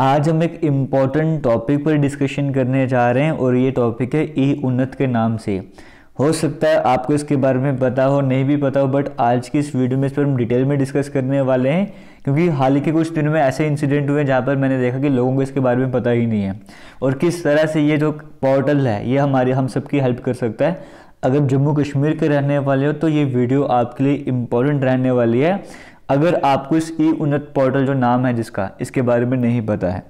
आज हम एक इम्पॉर्टेंट टॉपिक पर डिस्कशन करने जा रहे हैं और ये टॉपिक है ई उन्नत के नाम से। हो सकता है आपको इसके बारे में पता हो, नहीं भी पता हो, बट आज की इस वीडियो में इस पर हम डिटेल में डिस्कस करने वाले हैं, क्योंकि हाल के कुछ दिनों में ऐसे इंसिडेंट हुए जहाँ पर मैंने देखा कि लोगों को इसके बारे में पता ही नहीं है, और किस तरह से ये जो पोर्टल है ये हम सबकी हेल्प कर सकता है। अगर जम्मू कश्मीर के रहने वाले हो तो ये वीडियो आपके लिए इम्पोर्टेंट रहने वाली है, अगर आपको इस eUNNAT पोर्टल जो नाम है जिसका, इसके बारे में नहीं पता है।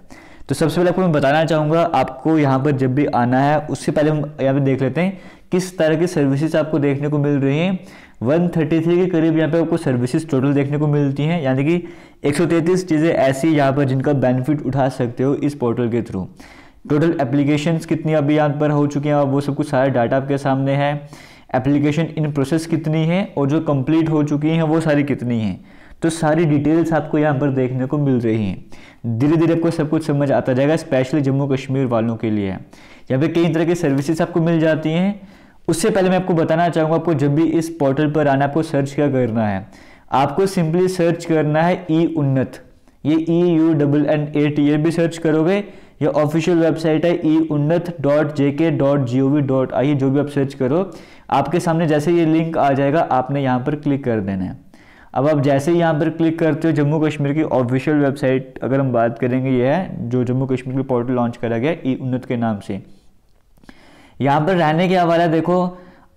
तो सबसे पहले आपको मैं बताना चाहूँगा, आपको यहाँ पर जब भी आना है उससे पहले हम यहाँ पर देख लेते हैं किस तरह की सर्विसेज आपको देखने को मिल रही हैं। 133 के करीब यहाँ पे आपको सर्विसेज टोटल देखने को मिलती हैं, यानी कि 133 चीज़ें ऐसी यहाँ पर जिनका बेनिफिट उठा सकते हो इस पोर्टल के थ्रू। टोटल एप्लीकेशंस कितनी अभी यहाँ पर हो चुकी हैं, वो सब कुछ सारा डाटा आपके सामने है। एप्लीकेशन इन प्रोसेस कितनी है और जो कंप्लीट हो चुकी हैं वो सारी कितनी हैं, तो सारी डिटेल्स आपको यहाँ पर देखने को मिल रही हैं। धीरे धीरे आपको सब कुछ समझ आता जाएगा, स्पेशली जम्मू कश्मीर वालों के लिए। यहाँ पे कई तरह की सर्विसेज आपको मिल जाती हैं। उससे पहले मैं आपको बताना चाहूँगा, आपको जब भी इस पोर्टल पर आना, आपको सर्च क्या करना है, आपको सिंपली सर्च करना है eUNNAT। ये EUNNAT ये भी सर्च करोगे, ये ऑफिशियल वेबसाइट है eUNNAT.jk.gov.in। जो भी आप सर्च करो, आपके सामने जैसे ये लिंक आ जाएगा आपने यहाँ पर क्लिक कर देना है। अब आप जैसे ही यहाँ पर क्लिक करते हो, जम्मू कश्मीर की ऑफिशियल वेबसाइट अगर हम बात करेंगे ये है, जो जम्मू कश्मीर के पोर्टल लॉन्च करा गया eUNNAT के नाम से। यहाँ पर रहने के हवाला देखो,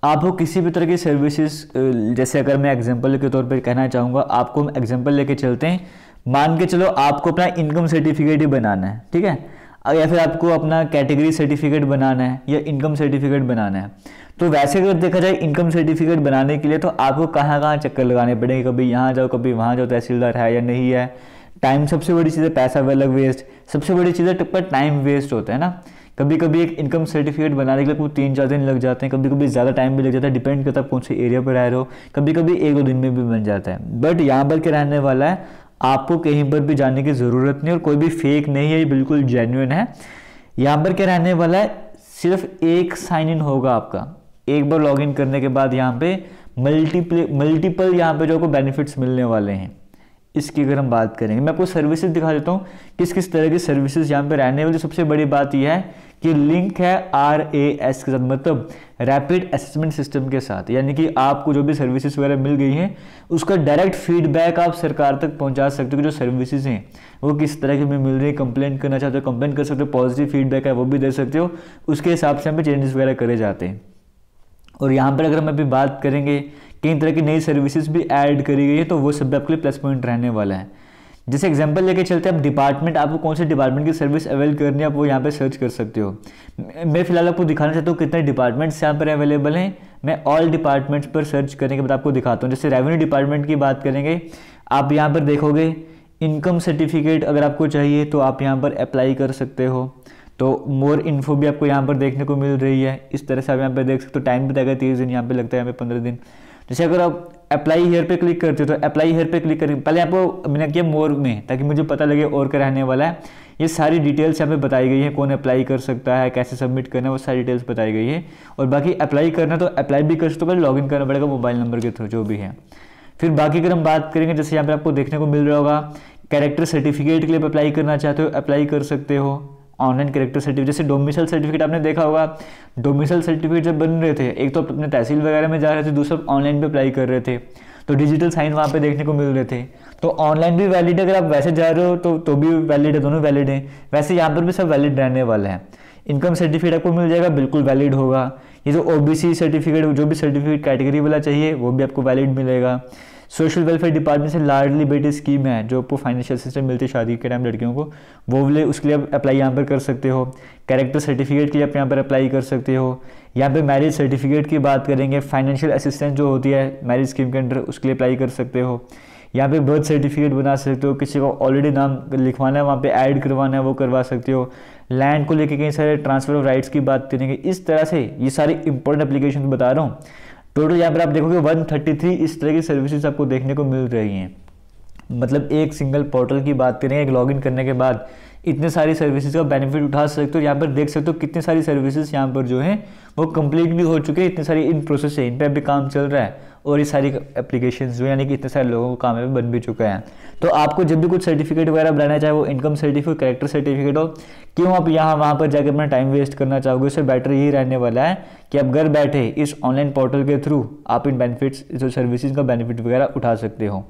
आपको किसी भी तरह की सर्विसेज, जैसे अगर मैं एग्जांपल के तौर पर कहना चाहूँगा, आपको हम एग्जांपल लेके चलते हैं। मान के चलो आपको अपना इनकम सर्टिफिकेट ही बनाना है, ठीक है, या फिर आपको अपना कैटेगरी सर्टिफिकेट बनाना है या इनकम सर्टिफिकेट बनाना है। तो वैसे अगर देखा जाए इनकम सर्टिफिकेट बनाने के लिए तो आपको कहाँ कहाँ चक्कर लगाने पड़ेंगे, कभी यहाँ जाओ कभी वहाँ जाओ, तहसीलदार है या नहीं है। टाइम सबसे बड़ी चीज़ है, पैसा अलग वेस्ट, सबसे बड़ी चीज़ है पर टाइम वेस्ट होता है ना। कभी कभी एक इनकम सर्टिफिकेट बनाने के लिए कुछ 3-4 दिन लग जाते हैं, कभी कभी ज़्यादा टाइम भी लग जाता है, डिपेंड करता है कौन से एरिया पर रह रहे हो, कभी कभी 1-2 दिन में भी बन जाता है। बट यहाँ पर के रहने वाला है, आपको कहीं पर भी जाने की ज़रूरत नहीं, और कोई भी फेक नहीं है, ये बिल्कुल जेन्युइन है। यहाँ पर क्या रहने वाला है, सिर्फ एक साइन इन होगा आपका। एक बार लॉगिन करने के बाद यहाँ पे मल्टीपल यहाँ पे जो आपको बेनिफिट्स मिलने वाले हैं, इसकी अगर हम बात करेंगे। मैं आपको सर्विसेज दिखा देता हूँ किस किस तरह की सर्विसेज यहाँ पे रहने वाली। सबसे बड़ी बात यह है कि लिंक है RAS के साथ, मतलब रैपिड असेसमेंट सिस्टम के साथ, यानी कि आपको जो भी सर्विसेज वगैरह मिल गई हैं उसका डायरेक्ट फीडबैक आप सरकार तक पहुंचा सकते हो कि जो सर्विसेज हैं वो किस तरह की हमें मिल रही है। कंप्लेंट करना चाहते हो कंप्लेंट कर सकते हो, पॉजिटिव फीडबैक है वो भी दे सकते हो, उसके हिसाब से हमें चेंजेस वगैरह करे जाते हैं। और यहाँ पर अगर हम अभी बात करेंगे, कई तरह की नई सर्विसेज भी ऐड करी गई है, तो वो सब आपके लिए प्लस पॉइंट रहने वाला है। जैसे एग्जांपल लेके चलते हैं, आप डिपार्टमेंट, आपको कौन से डिपार्टमेंट की सर्विस अवेल करनी है आप वो यहाँ पे सर्च कर सकते हो। मैं फिलहाल आपको दिखाना चाहता हूँ कितने डिपार्टमेंट्स यहाँ पर अवेलेबल हैं। मैं ऑल डिपार्टमेंट्स पर सर्च करने के बाद आपको दिखाता हूँ। जैसे रेवेन्यू डिपार्टमेंट की बात करेंगे, आप यहाँ पर देखोगे इनकम सर्टिफिकेट अगर आपको चाहिए तो आप यहाँ पर अप्लाई कर सकते हो, तो मोर इन्फो भी आपको यहाँ पर देखने को मिल रही है। इस तरह से आप यहाँ पर देख सकते हो, टाइम बताएगा 30 दिन, यहाँ पर लगता है यहाँ पर 15 दिन। जैसे अगर आप अप्लाई हेयर पे क्लिक करते हो तो अप्लाई हेयर पे क्लिक करेंगे, पहले आपको मैंने किया मोर में ताकि मुझे पता लगे और क्या रहने वाला है। ये सारी डिटेल्स यहाँ पे बताई गई है, कौन अप्लाई कर सकता है, कैसे सबमिट करना है, वो सारी डिटेल्स बताई गई है। और बाकी अप्लाई करना तो अप्लाई भी कर सकते हो, पहले लॉगिन करना पड़ेगा मोबाइल नंबर के थ्रू जो भी है। फिर बाकी अगर हम बात करेंगे, जैसे यहाँ पर आपको देखने को मिल रहा होगा, कैरेक्टर सर्टिफिकेट के लिए अप्लाई करना चाहते हो अप्लाई कर सकते हो, ऑनलाइन कैरेक्टर सर्टिफिकेट। जैसे डोमिसल सर्टिफिकेट आपने देखा होगा, डोमिसल सर्टिफिकेट जब बन रहे थे, एक तो अपने तहसील वगैरह में जा रहे थे, दूसरा ऑनलाइन पे अप्लाई कर रहे थे, तो डिजिटल साइन वहाँ पे देखने को मिल रहे थे। तो ऑनलाइन भी वैलिड है, अगर आप वैसे जा रहे हो तो भी वैलिड है, दोनों वैलिड हैं। वैसे यहाँ पर भी सब वैलिड रहने वाला है। इनकम सर्टिफिकेट आपको मिल जाएगा, बिल्कुल वैलिड होगा। ये जो OBC सर्टिफिकेट, जो भी सर्टिफिकेट कैटेगरी वाला चाहिए वो भी आपको वैलिड मिलेगा। सोशल वेलफेयर डिपार्टमेंट से लाडली बेटी स्कीम है, जो आपको फाइनेंशियल असिस्टेंस मिलती है शादी के टाइम लड़कियों को, वो वाले, उसके लिए आप अप्लाई यहाँ पर कर सकते हो। कैरेक्टर सर्टिफिकेट के लिए आप यहाँ पर अप्लाई कर सकते हो। यहाँ पे मैरिज सर्टिफिकेट की बात करेंगे, फाइनेंशियल असिस्टेंस जो होती है मैरिज स्कीम के अंडर, उसके लिए अप्लाई कर सकते हो। यहाँ पे बर्थ सर्टिफिकेट बना सकते हो, किसी को ऑलरेडी नाम लिखवाना है वहाँ पे ऐड करवाना है वो करवा सकते हो। लैंड को लेके कई सारे ट्रांसफर ऑफ राइट्स की बात करेंगे। इस तरह से ये सारे इंपॉर्टेंट एप्लीकेशन बता रहा हूँ। टोटल यहाँ पर आप देखोगे 133 इस तरह की सर्विसेज आपको देखने को मिल रही हैं। मतलब एक सिंगल पोर्टल की बात करें, एक लॉगिन करने के बाद इतने सारी सर्विसेज का बेनिफिट उठा सकते हो। यहाँ पर देख सकते हो कितनी सारी सर्विसेज यहाँ पर जो हैं वो कंप्लीट भी हो चुके हैं, इतने सारी इन प्रोसेस है, इन पर अभी काम चल रहा है और ये सारी एप्लीकेशन जो यानी कि इतने सारे लोगों का काम बन भी चुका है। तो आपको जब भी कुछ सर्टिफिकेट वगैरह बनाना चाहे, वो इनकम सर्टिफिकेट, कैरेक्टर सर्टिफिकेट हो, क्यों आप यहाँ वहाँ पर जाकर अपना टाइम वेस्ट करना चाहोगे। उससे बेटर यही रहने वाला है कि आप घर बैठे इस ऑनलाइन पोर्टल के थ्रू आप इन बेनिफिट्स जो सर्विसेज का बेनिफिट वगैरह उठा सकते हो।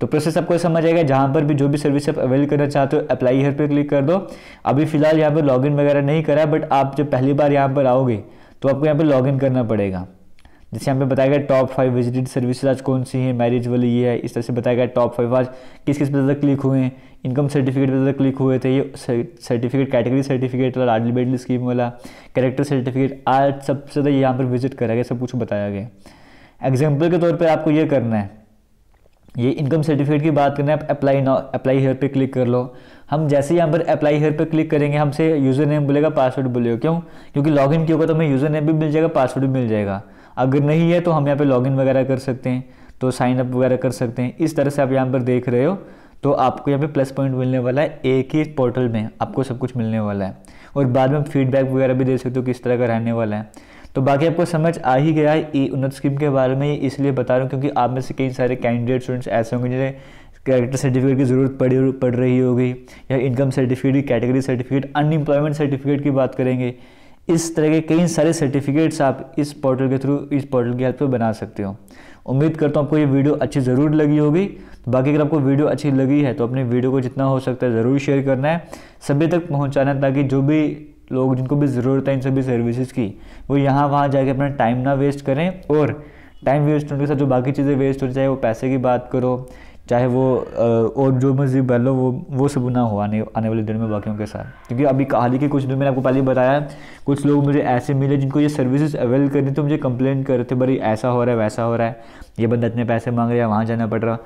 तो प्रोसेस आपको समझ आएगा। जहाँ पर भी जो भी सर्विस आप अवेल करना चाहते हो, अप्लाई हेयर पर क्लिक कर दो। अभी फिलहाल यहाँ पर लॉगिन वगैरह नहीं करा, बट आप जब पहली बार यहाँ पर आओगे तो आपको यहाँ पर लॉगिन करना पड़ेगा। जैसे यहाँ पे बताएगा टॉप 5 विजिटेड सर्विसेज आज कौन सी है, मैरिज वाली ये है, इस तरह से बताएगा टॉप 5 आज किस किस पे ज़्यादा क्लिक हुए हैं, इनकम सर्टिफिकेट पे ज़्यादा क्लिक हुए थे, ये सर्टिफिकेट कैटेगरी सर्टिफिकेट वाला, लाडली बेटी स्कीम वाला, कैरेक्टर सर्टिफिकेट, आज सबसे ज़्यादा यहाँ पर विजिट करा गया, सब कुछ बताया गया। एग्जाम्पल के तौर पर आपको ये करना है, ये इनकम सर्टिफिकेट की बात करना है, आप अप्लाई नाउ, अप्लाई हेयर पे क्लिक कर लो। हम जैसे ही यहाँ पर अप्लाई हेयर पे क्लिक करेंगे, हमसे यूज़र नेम बोलेगा, पासवर्ड बोलेगा। क्यों? क्योंकि लॉगिन किया होगा तो हमें यूज़र नेम भी मिल जाएगा, पासवर्ड भी मिल जाएगा। अगर नहीं है तो हम यहाँ पे लॉगिन वगैरह कर सकते हैं, तो साइन अप वगैरह कर सकते हैं। इस तरह से आप यहाँ पर देख रहे हो तो आपको यहाँ पे प्लस पॉइंट मिलने वाला है। एक ही पोर्टल में आपको सब कुछ मिलने वाला है और बाद में फीडबैक वगैरह भी दे सकते हो किस तरह का रहने वाला है। तो बाकी आपको समझ आ ही गया है eUNNAT स्कीम के बारे में। इसलिए बता रहा हूँ क्योंकि आप में से कई सारे कैंडिडेट स्टूडेंट्स ऐसे होंगे जिन्हें कैरेक्टर सर्टिफिकेट की ज़रूरत पड़ रही होगी, या income certificate, category certificate, unemployment certificate की बात करेंगे। इस तरह के कई सारे सर्टिफिकेट्स आप इस पोर्टल के थ्रू, इस पोर्टल की हेल्प से बना सकते हो। उम्मीद करता हूँ आपको ये वीडियो अच्छी ज़रूर लगी होगी। तो बाकी अगर आपको वीडियो अच्छी लगी है तो अपने वीडियो को जितना हो सकता है ज़रूर शेयर करना है, सभी तक पहुँचाना है, ताकि जो भी लोग, जिनको भी ज़रूरत है इन सभी सर्विसेज की, वो यहाँ वहाँ जाके अपना टाइम ना वेस्ट करें। और टाइम वेस्ट होने के साथ जो बाकी चीज़ें वेस्ट हो, चाहे वो पैसे की बात करो, चाहे वो और जो मर्जी बलो, वो सब ना हो आने वाले दिन में बाकियों के साथ। क्योंकि अभी हाल ही के कुछ दिन में आपको पहले बताया, कुछ लोग मुझे ऐसे मिले जिनको ये सर्विसेज अवेल करनी तो मुझे कंप्लेन कर रहे थे, भाई ऐसा हो रहा है, वैसा हो रहा है, ये बंदा इतने पैसे मांग रहा है, वहाँ जाना पड़ रहा।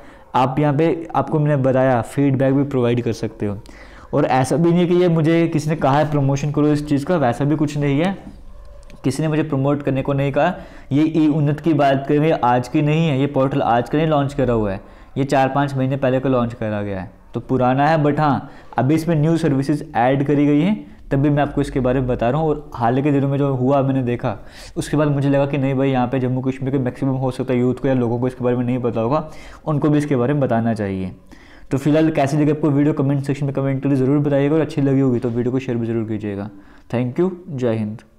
आप यहाँ पर, आपको मैंने बताया, फीडबैक भी प्रोवाइड कर सकते हो। और ऐसा भी नहीं कि ये मुझे किसी ने कहा है प्रमोशन करो इस चीज़ का, वैसा भी कुछ नहीं है, किसी ने मुझे प्रमोट करने को नहीं कहा। ये eUNNAT की बात करें, आज की नहीं है, ये पोर्टल आज का नहीं लॉन्च करा हुआ है, ये 4-5 महीने पहले को लॉन्च करा गया है, तो पुराना है। बट हाँ, अभी इसमें न्यू सर्विसेज ऐड करी गई हैं, तब भी मैं आपको इसके बारे में बता रहा हूँ। और हाल के दिनों में जो हुआ मैंने देखा, उसके बाद मुझे लगा कि नहीं भाई, यहाँ पे जम्मू कश्मीर के मैक्सिमम हो सकता है यूथ को या लोगों को इसके बारे में नहीं पता होगा, उनको भी इसके बारे में बताना चाहिए। तो फिलहाल कैसी लगी आपको वीडियो, कमेंट सेक्शन में कमेंट करके ज़रूर बताइएगा, और अच्छी लगी होगी तो वीडियो को शेयर भी ज़रूर कीजिएगा। थैंक यू, जय हिंद।